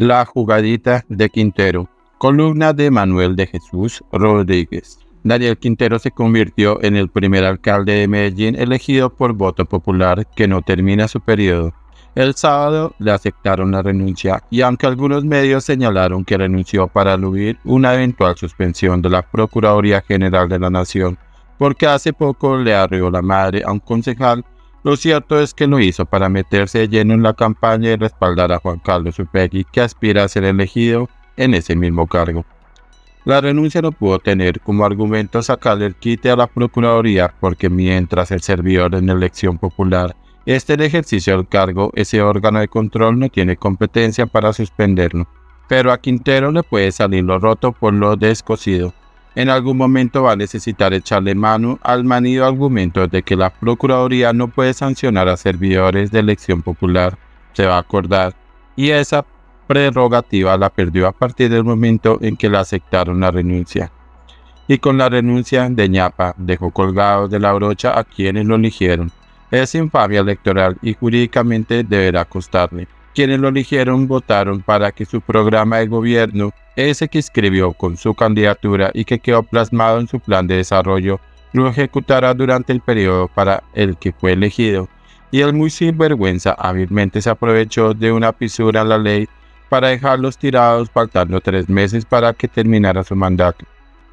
La jugadita de Quintero, columna de Manuel de Jesús Rodríguez. Daniel Quintero se convirtió en el primer alcalde de Medellín elegido por voto popular que no termina su periodo. El sábado le aceptaron la renuncia y aunque algunos medios señalaron que renunció para eludir una eventual suspensión de la Procuraduría General de la Nación, porque hace poco le arreó la madre a un concejal, lo cierto es que lo hizo para meterse de lleno en la campaña y respaldar a Juan Carlos Upegui, que aspira a ser elegido en ese mismo cargo. La renuncia no pudo tener como argumento sacarle el quite a la Procuraduría, porque mientras el servidor en elección popular esté en ejercicio del cargo, ese órgano de control no tiene competencia para suspenderlo. Pero a Quintero le puede salir lo roto por lo descosido. En algún momento va a necesitar echarle mano al manido argumento de que la Procuraduría no puede sancionar a servidores de elección popular, se va a acordar, y esa prerrogativa la perdió a partir del momento en que le aceptaron la renuncia. Y con la renuncia de ñapa dejó colgados de la brocha a quienes lo eligieron. Es infamia electoral y jurídicamente deberá costarle. Quienes lo eligieron votaron para que su programa de gobierno, ese que escribió con su candidatura y que quedó plasmado en su plan de desarrollo, lo ejecutará durante el periodo para el que fue elegido, y el muy sinvergüenza hábilmente se aprovechó de una fisura en la ley para dejarlos tirados faltando 3 meses para que terminara su mandato.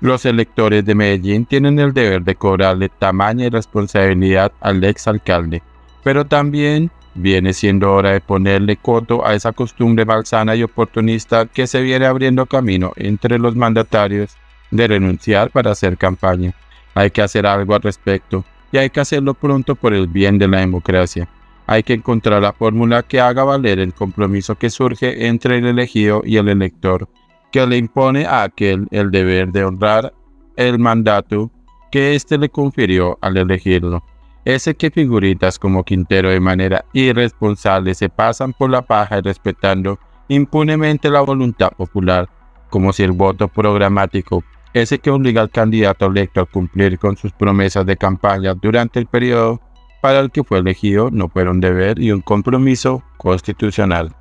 Los electores de Medellín tienen el deber de cobrarle tamaña y responsabilidad al exalcalde, pero también viene siendo hora de ponerle coto a esa costumbre malsana y oportunista que se viene abriendo camino entre los mandatarios de renunciar para hacer campaña. Hay que hacer algo al respecto y hay que hacerlo pronto por el bien de la democracia. Hay que encontrar la fórmula que haga valer el compromiso que surge entre el elegido y el elector, que le impone a aquel el deber de honrar el mandato que éste le confirió al elegirlo. Ese que figuritas como Quintero de manera irresponsable se pasan por la paja y respetando impunemente la voluntad popular, como si el voto programático, ese que obliga al candidato electo a cumplir con sus promesas de campaña durante el periodo para el que fue elegido, no fuera un deber y un compromiso constitucional.